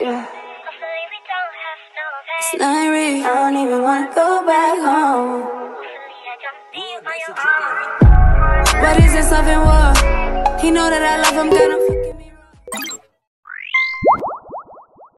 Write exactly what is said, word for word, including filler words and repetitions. yeah. It's not real, I don't even wanna go back home. What is this love and war? He know that I love him, got him.